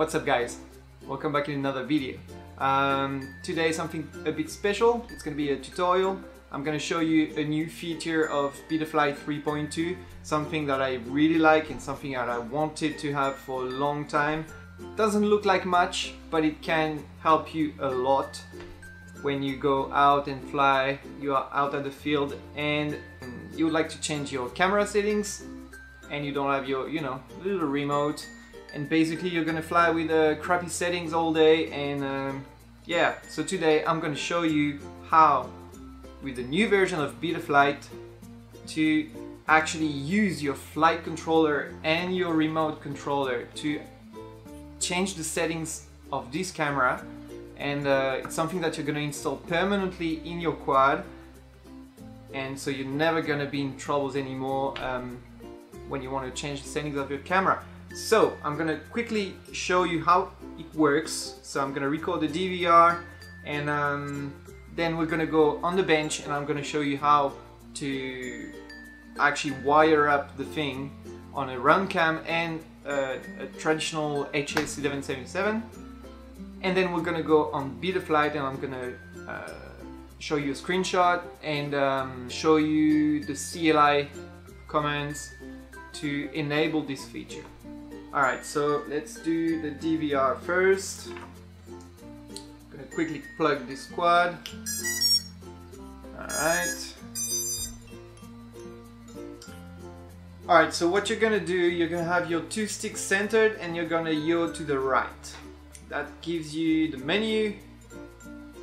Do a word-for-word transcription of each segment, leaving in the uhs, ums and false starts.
What's up guys? Welcome back in another video. Um, today something a bit special. It's going to be a tutorial. I'm going to show you a new feature of Betaflight three point two, something that I really like and something that I wanted to have for a long time. It doesn't look like much, but it can help you a lot. When you go out and fly, you are out at the field and you would like to change your camera settings and you don't have your, you know, little remote. And basically you're gonna fly with uh, crappy settings all day and um, yeah, so today I'm gonna show you how with the new version of Betaflight to actually use your flight controller and your remote controller to change the settings of this camera, and uh, it's something that you're gonna install permanently in your quad, and so you're never gonna be in troubles anymore um, when you want to change the settings of your camera. So I'm gonna quickly show you how it works. So I'm gonna record the D V R and um, then we're gonna go on the bench and I'm gonna show you how to actually wire up the thing on a RunCam and uh, a traditional H S eleven seventy-seven, and then we're gonna go on Betaflight and I'm gonna uh, show you a screenshot and um, show you the C L I commands to enable this feature. Alright, so let's do the D V R first. I'm gonna quickly plug this quad. Alright. Alright, so what you're gonna do, you're gonna have your two sticks centered and you're gonna yaw to the right. That gives you the menu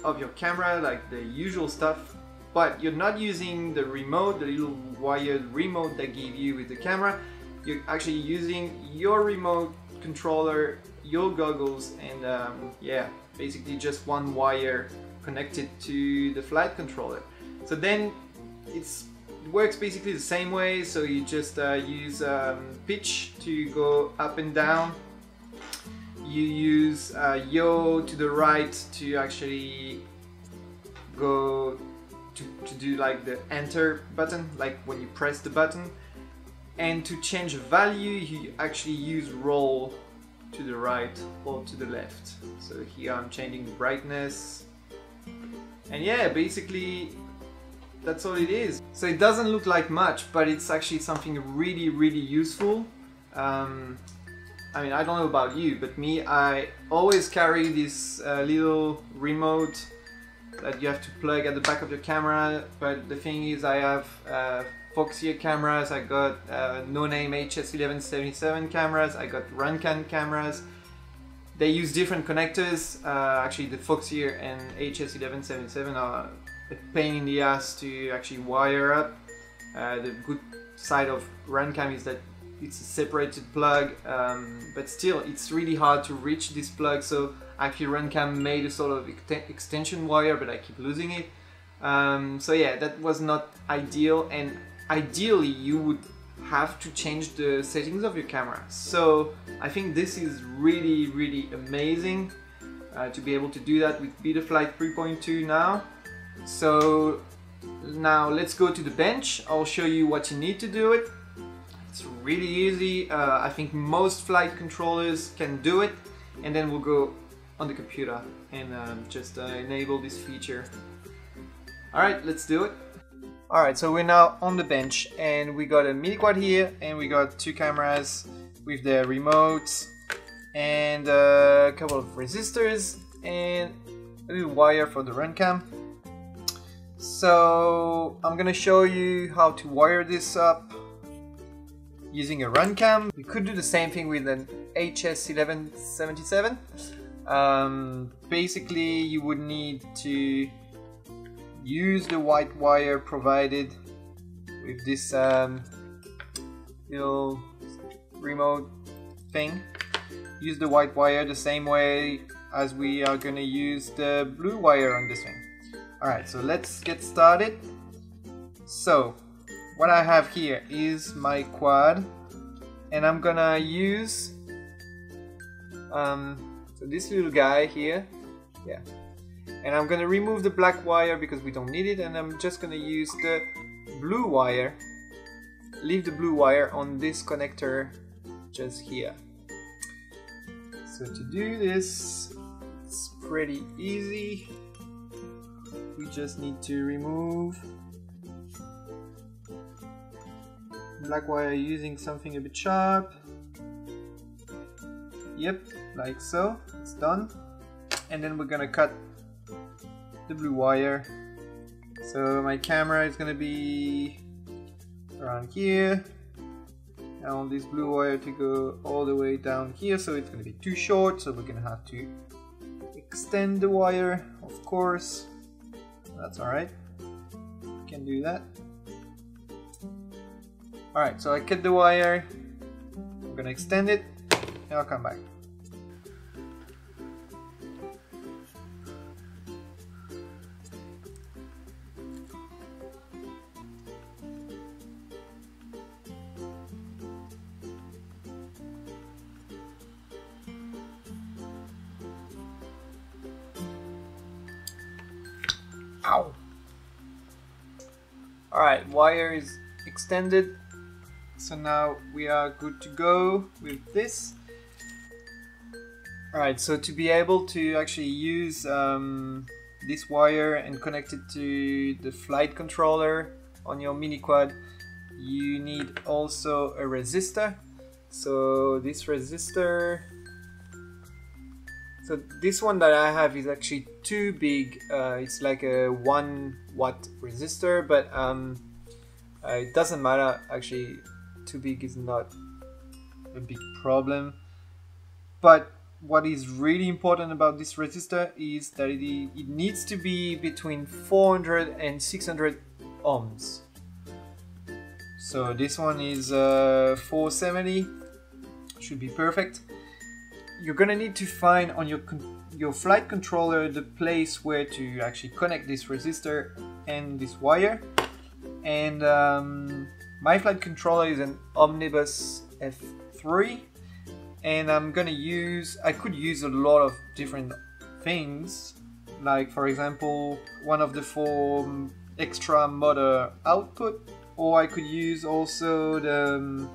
of your camera, like the usual stuff, but you're not using the remote, the little wired remote they give you with the camera. You're actually using your remote controller, your goggles, and um, yeah, basically just one wire connected to the flight controller. So then it's, it works basically the same way, so you just uh, use um, pitch to go up and down. You use uh, yaw to the right to actually go to, to do like the enter button, like when you press the button. And to change value, you actually use roll to the right or to the left. So here I'm changing the brightness. And yeah, basically that's all it is. So it doesn't look like much, but it's actually something really, really useful. Um, I mean, I don't know about you, but me, I always carry this uh, little remote that you have to plug at the back of your camera. But the thing is, I have uh, Foxeer cameras, I got uh, no-name H S eleven seventy-seven cameras, I got RunCam cameras. They use different connectors. Uh, actually the Foxeer and H S eleven seventy-seven are a pain in the ass to actually wire up. Uh, the good side of RunCam is that it's a separated plug, um, but still it's really hard to reach this plug, so actually RunCam made a sort of ex extension wire, but I keep losing it. Um, so yeah, that was not ideal, and ideally you would have to change the settings of your camera. So I think this is really, really amazing uh, to be able to do that with Betaflight three point two now. So now let's go to the bench. I'll show you what you need to do it. It's really easy. Uh, I think most flight controllers can do it, and then we'll go on the computer and um, just uh, enable this feature. Alright, let's do it. Alright, so we're now on the bench and we got a mini quad here and we got two cameras with the remotes and a couple of resistors and a little wire for the RunCam. So I'm gonna show you how to wire this up using a RunCam. You could do the same thing with an H S eleven seventy-seven. Um, basically you would need to use the white wire provided with this um, little remote thing. Use the white wire the same way as we are gonna use the blue wire on this thing. Alright, so let's get started. So what I have here is my quad, and I'm gonna use um, so this little guy here, yeah. And I'm gonna remove the black wire because we don't need it, and I'm just gonna use the blue wire. Leave the blue wire on this connector just here. So to do this, it's pretty easy. We just need to remove. Black wire using something a bit sharp. Yep, like so. It's done. And then we're gonna cut the blue wire. So my camera is gonna be around here. I want this blue wire to go all the way down here, so it's gonna be too short, so we're gonna have to extend the wire, of course. That's alright. We can do that. Alright, so I cut the wire. I'm gonna extend it, and I'll come back. Ow. Alright, wire is extended, so now we are good to go with this. Alright, so to be able to actually use um, this wire and connect it to the flight controller on your mini quad, you need also a resistor. So this resistor, so this one that I have is actually too big. Uh, it's like a one watt resistor, but um, uh, it doesn't matter. Actually, too big is not a big problem. But what is really important about this resistor is that it, it needs to be between four hundred and six hundred ohms. So this one is uh, four seventy, should be perfect. You're gonna need to find on your con your flight controller the place where to actually connect this resistor and this wire. And um, my flight controller is an Omnibus F three, and I'm gonna use, I could use a lot of different things, like for example one of the four extra motor output, or I could use also the um,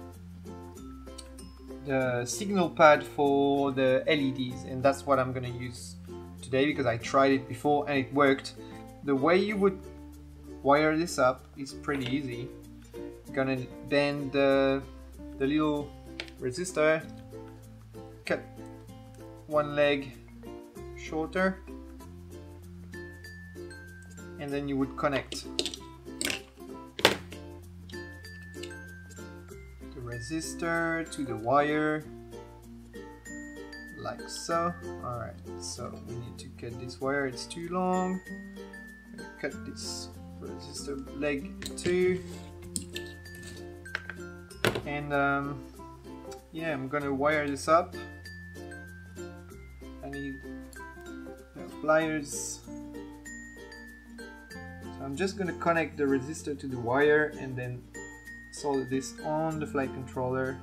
the signal pad for the L E Ds, and that's what I'm gonna use today because I tried it before and it worked. The way you would wire this up is pretty easy. You're gonna bend the, the little resistor, cut one leg shorter, and then you would connect resistor to the wire like so. Alright, so we need to cut this wire, it's too long. Cut this resistor leg too, and um, yeah, I'm gonna wire this up. I need pliers, so I'm just gonna connect the resistor to the wire and then solder this on the flight controller.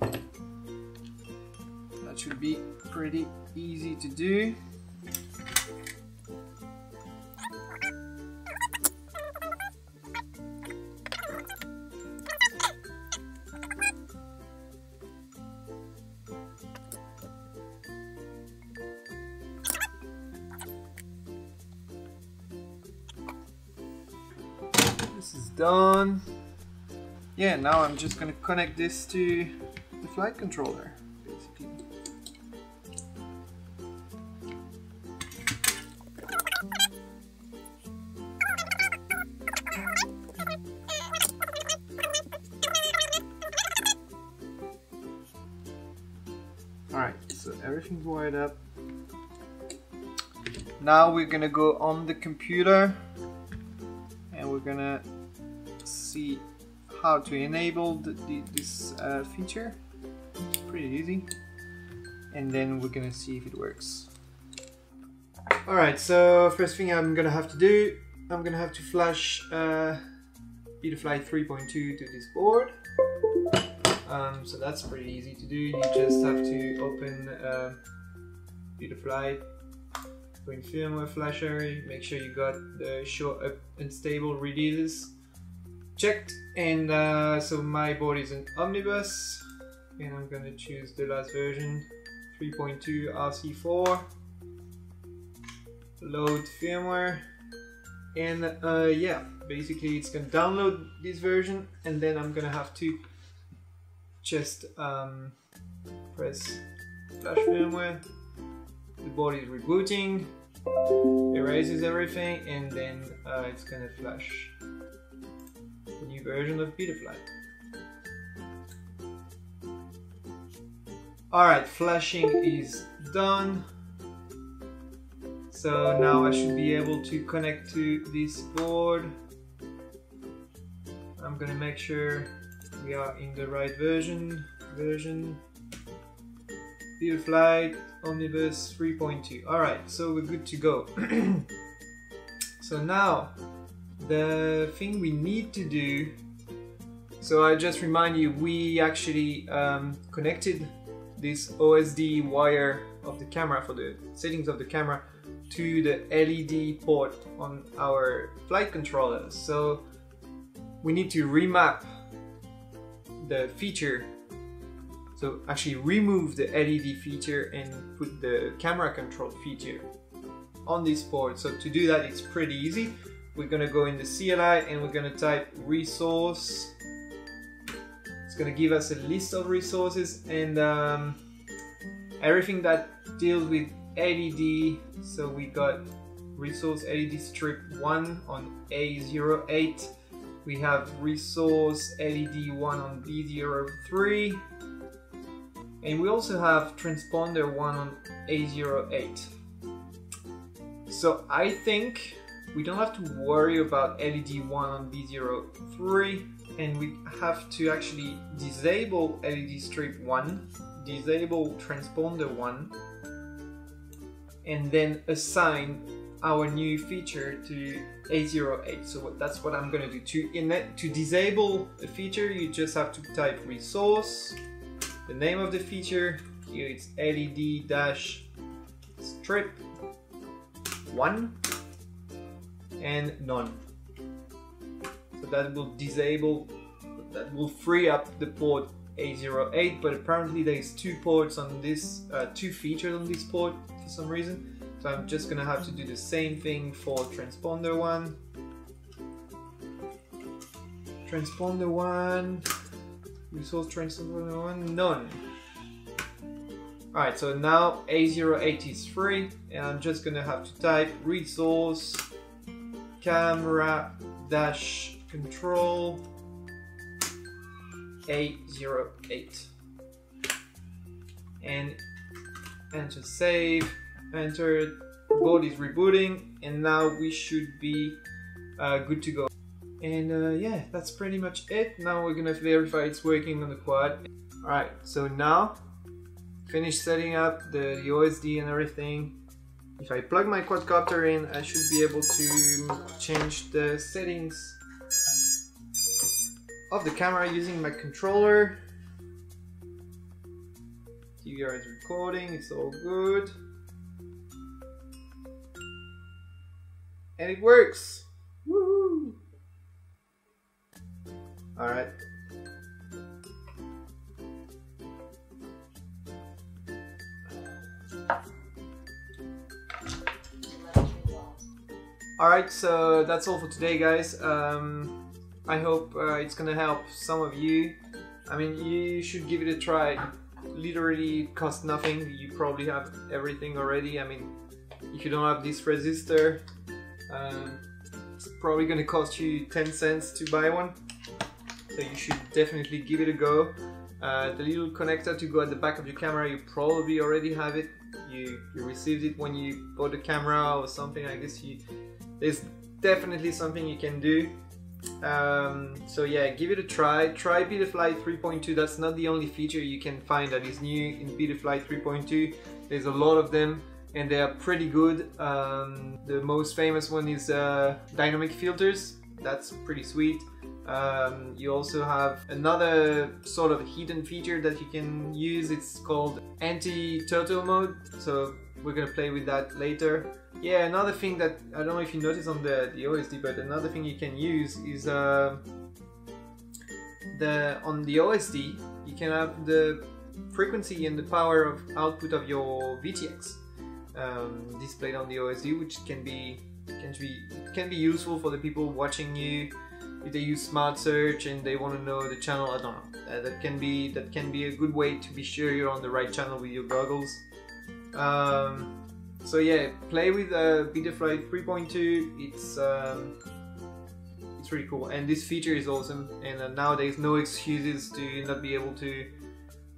That should be pretty easy to do. This is done. Yeah, now I'm just gonna connect this to the flight controller, basically. Alright, so everything's wired up. Now we're gonna go on the computer and we're gonna see how to enable the, the, this uh, feature. It's pretty easy, and then we're gonna see if it works. Alright, so first thing I'm gonna have to do, I'm gonna have to flash uh, Betaflight three point two to this board. Um, so that's pretty easy to do. You just have to open uh, Betaflight, go in firmware flasher, make sure you got the show up unstable releases checked, and uh, so my board is an Omnibus, and I'm gonna choose the last version, three point two R C four, load firmware, and uh, yeah, basically it's gonna download this version, and then I'm gonna have to just um, press flash firmware. The board is rebooting, erases everything, and then uh, it's gonna flash a new version of Betaflight. Alright, flashing is done. So now I should be able to connect to this board. I'm gonna make sure we are in the right version. Version Betaflight Omnibus three point two. Alright, so we're good to go. So now the thing we need to do, so I just remind you, we actually um, connected this O S D wire of the camera for the settings of the camera to the L E D port on our flight controller. So we need to remap the feature. So actually remove the L E D feature and put the camera control feature on this port. So to do that, it's pretty easy. We're gonna go in the C L I and we're gonna type resource. Going to give us a list of resources and um, everything that deals with L E D. So we got resource L E D strip one on A zero eight, we have resource L E D one on B zero three, and we also have transponder one on A zero eight. So I think we don't have to worry about L E D one on B zero three, and we have to actually disable L E D strip one, disable transponder one, and then assign our new feature to A zero eight. So that's what I'm gonna do. To, in that, to disable a feature, you just have to type resource, the name of the feature, here it's L E D strip one, and none. So that will disable, that will free up the port A zero eight, but apparently there's two ports on this, uh, two features on this port for some reason. So I'm just gonna have to do the same thing for transponder one. Transponder one, resource transponder one, none. Alright, so now A zero eight is free, and I'm just gonna have to type resource camera dash control A zero eight and enter, save, enter, board is rebooting, and now we should be uh, good to go. And uh, yeah, that's pretty much it. Now we're gonna verify it's working on the quad. Alright, so now finish setting up the, the O S D and everything. If I plug my quadcopter in, I should be able to change the settings of the camera using my controller. D V R is recording, it's all good. And it works! Woohoo! Alright. Alright, so that's all for today, guys. Um, I hope uh, it's gonna help some of you. I mean, you should give it a try. Literally, it costs nothing. You probably have everything already. I mean, if you don't have this resistor, um, it's probably gonna cost you ten cents to buy one. So you should definitely give it a go. Uh, the little connector to go at the back of your camera, you probably already have it. You, you received it when you bought the camera or something. I guess you... There's definitely something you can do. Um, so yeah, give it a try. Try Betaflight three point two. That's not the only feature you can find that is new in Betaflight three point two. There's a lot of them, and they are pretty good. Um, the most famous one is uh, dynamic filters. That's pretty sweet. Um, you also have another sort of hidden feature that you can use. It's called anti-turtle mode. So we're gonna play with that later. Yeah, another thing that I don't know if you noticed on the, the O S D, but another thing you can use is uh, the on the O S D you can have the frequency and the power of output of your V T X um, displayed on the O S D, which can be can be can be useful for the people watching you if they use smart search and they want to know the channel. I don't know. Uh, that can be that can be a good way to be sure you're on the right channel with your goggles. Um, so yeah, play with uh, Betaflight three point two. It's um, it's really cool, and this feature is awesome. And uh, nowadays, no excuses to not be able to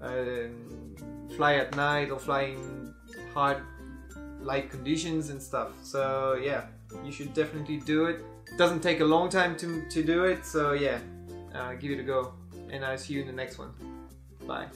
uh, fly at night or fly in hard light conditions and stuff. So yeah, you should definitely do it. It doesn't take a long time to to do it. So yeah, uh, give it a go, and I'll see you in the next one. Bye.